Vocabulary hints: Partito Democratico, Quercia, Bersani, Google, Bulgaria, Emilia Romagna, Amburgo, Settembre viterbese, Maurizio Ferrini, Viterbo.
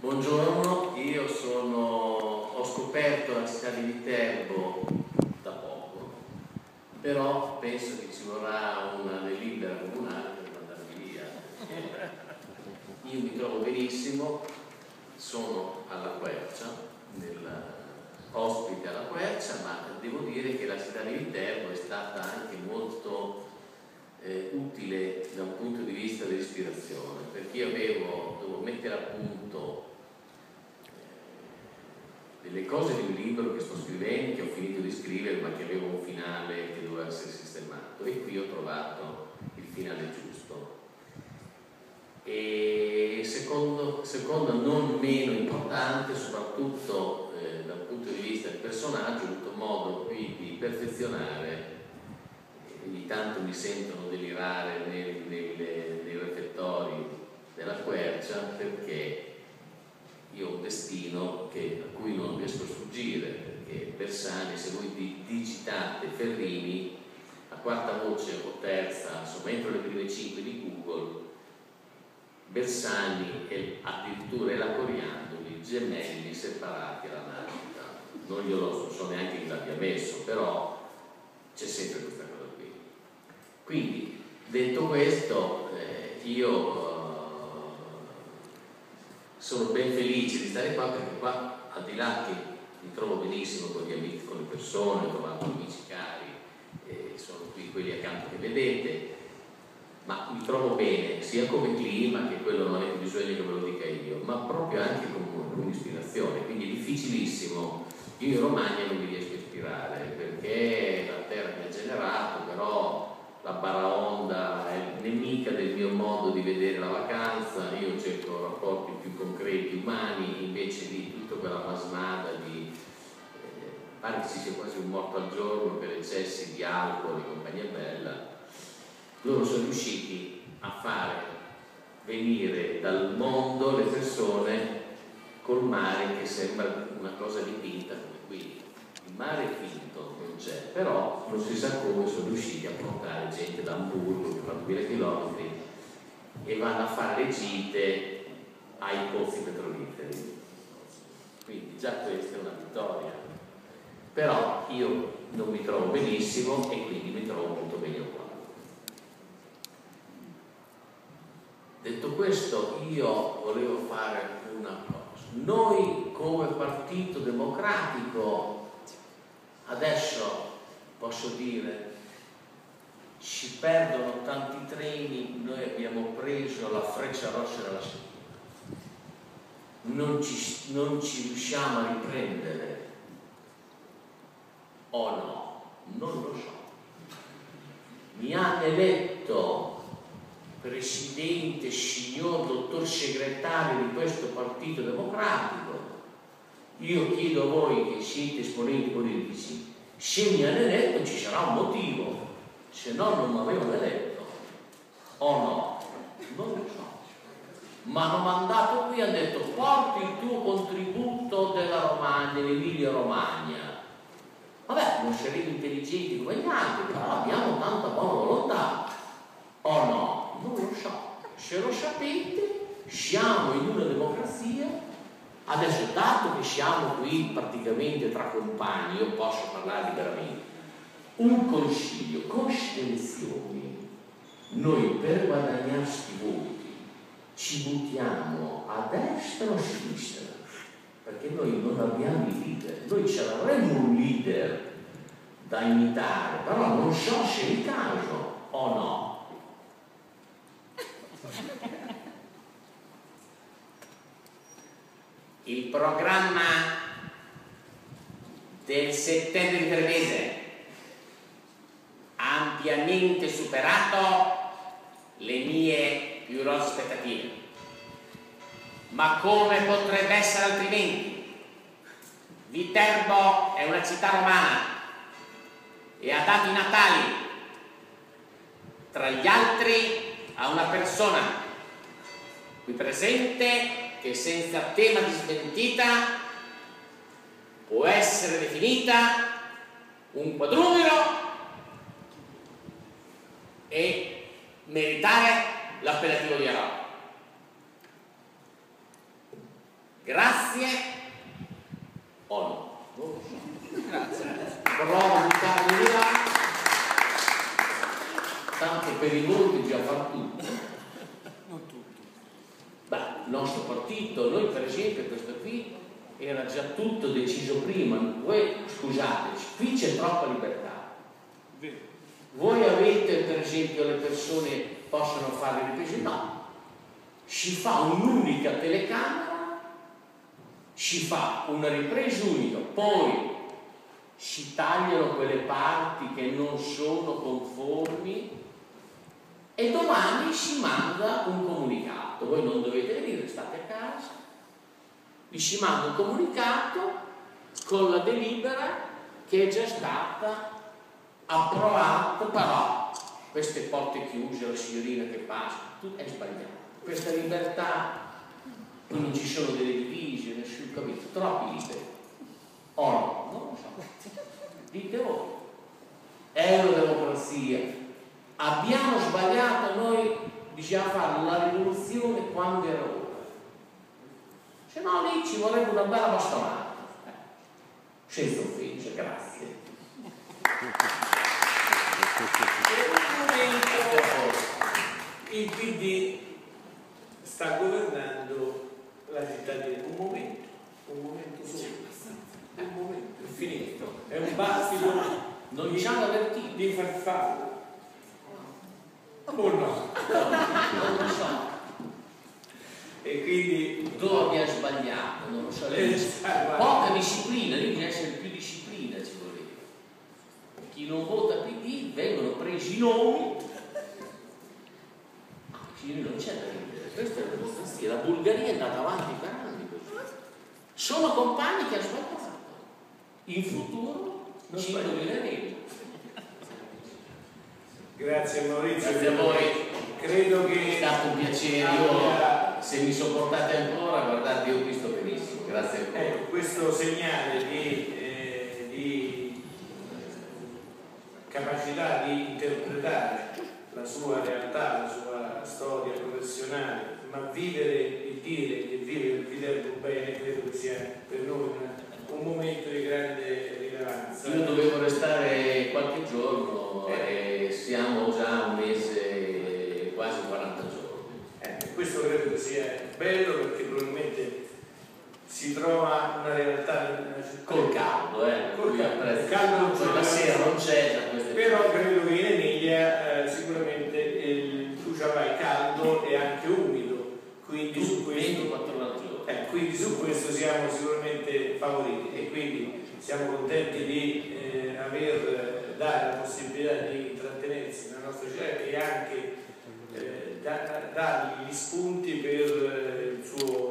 Buongiorno, io ho scoperto la città di Viterbo da poco, però penso che ci vorrà una delibera comunale per mandarmi via. Io mi trovo benissimo, sono alla Quercia, ospite alla Quercia, ma devo dire che la città di Viterbo è stata anche molto utile da un punto di vista dell'ispirazione, perché io dovevo mettere a punto delle cose di un libro che sto scrivendo, che ho finito di scrivere ma che aveva un finale che doveva essere sistemato, e qui ho trovato il finale giusto. E secondo non meno importante, soprattutto dal punto di vista del personaggio, ho avuto modo qui di perfezionare. Ogni tanto mi sentono delirare nei reflettori della Quercia, perché io ho un destino a cui non riesco a sfuggire, perché Bersani, se voi digitate Ferrini a quarta voce o terza, insomma entro le prime 5 di Google, Bersani e addirittura la Coriandoli, gemelli separati alla nascita. Non glielo so neanche chi l'abbia messo, però c'è sempre questa cosa. Quindi, detto questo, io sono ben felice di stare qua, perché qua, al di là che mi trovo benissimo con gli amici, con le persone, ho trovato amici cari, sono qui quelli accanto che vedete, ma mi trovo bene sia come clima, che quello non è un bisogno che ve lo dica io, ma proprio anche con un'ispirazione. Quindi è difficilissimo, io in Romagna non mi riesco a ispirare, perché la terra mi ha generato, però la baraonda è nemica del mio modo di vedere la vacanza. Io cerco rapporti più concreti, umani, invece di tutta quella masnada di pare che ci sia quasi un morto al giorno per eccessi di alcol e compagnia bella. Loro sono riusciti a fare venire dal mondo le persone col mare, che sembra una cosa dipinta come qui. Il mare è finto, non c'è, però non si sa come sono riusciti a portare gente da Amburgo che fa 2000 km e vanno a fare le gite ai pozzi petroliferi. Quindi già questa è una vittoria. Però io non mi trovo benissimo e quindi mi trovo molto meglio qua. Detto questo, io volevo fare una cosa. Noi come Partito Democratico, adesso posso dire, ci perdono tanti treni, noi abbiamo preso la freccia rossa della sera, non ci riusciamo a riprendere, o no, non lo so. Mi hanno eletto presidente, signor dottor segretario di questo Partito Democratico. Io chiedo a voi che siete esponenti politici, se mi hanno eletto ci sarà un motivo, se no non mi avevano eletto, o no? Non lo so. Ma hanno mandato qui e hanno detto: porti il tuo contributo della Romagna, dell'Emilia Romagna. Vabbè, non saremo intelligenti come gli altri, però abbiamo tanta buona volontà, o no? Non lo so. Se lo sapete, siamo in una democrazia. Adesso, dato che siamo qui praticamente tra compagni, io posso parlare liberamente. Un consiglio: conscienzioni, noi per guadagnarsi voti ci buttiamo a destra o a sinistra, perché noi non abbiamo i leader, noi ce l'avremmo un leader da imitare, però non so se è il caso, o no. Il programma del settembre intermese, ampiamente superato le mie più rose aspettative, ma come potrebbe essere altrimenti? Viterbo è una città romana e ha dato i natali, tra gli altri, a una persona qui presente che senza tema di smentita può essere definita un quadrumero e meritare l'appellativo di eroe. Grazie o no? Grazie. Provo di farmi tanto per i voti già far tutto. Non tutto. Beh, il nostro partito, noi per esempio questo qui, era già tutto deciso prima. Voi, scusateci, qui c'è troppa libertà. Voi avete per esempio le persone possono fare le riprese? No. Si fa un'unica telecamera, si fa una ripresa unica, poi si tagliano quelle parti che non sono conformi e domani si manda un comunicato. Voi non dovete venire, state a casa, vi si manda un comunicato con la delibera che è già stata approvata, però queste porte chiuse, la signorina che passa, tutto è sbagliato. Questa libertà, poi non ci sono delle divise, nessun capito, troppi liberi. O no, non lo so. Dite voi. È una democrazia. Abbiamo sbagliato noi, bisogna fare la rivoluzione quando era ora. Se no lì ci vorrebbe una bella bastonata. Senza offesa, grazie. Per il PD sta governando la città di un momento solo, è un momento, è finito, è un battito, non gli hanno avvertito di farfalla o no? Non lo so. E quindi dove abbiamo sbagliato? Non lo so, poca disciplina, lì bisogna essere più disciplina, ci voleva. Chi non vota PD vengono presi i nomi, non c'è da ridere, questa è la democrazia. La Bulgaria è andata avanti per anni così. Sono compagni che hanno sbagliato. In futuro non ci indovineremo. Grazie Maurizio. Grazie a voi. Credo che è stato un piacere. Io, se mi sopportate ancora, guardate, io ho visto benissimo. Grazie a voi. Questo segnale di capacità di interpretare la sua realtà, la sua storia professionale, ma vivere il dire e vivere il Viterbo bene, credo che sia per noi un momento di grande rilevanza. Io dovevo restare qualche giorno e siamo già un mese, quasi 40 giorni. Questo credo che sia bello, perché probabilmente si trova una realtà col caldo, col caldo cioè la sera non c'è, però credo che in Emilia sicuramente tu ci avrai caldo e anche umido, quindi su questo, 24 quindi su questo siamo sicuramente favoriti e quindi siamo contenti di aver dato la possibilità di intrattenersi nella nostra città e anche dargli gli spunti per il suo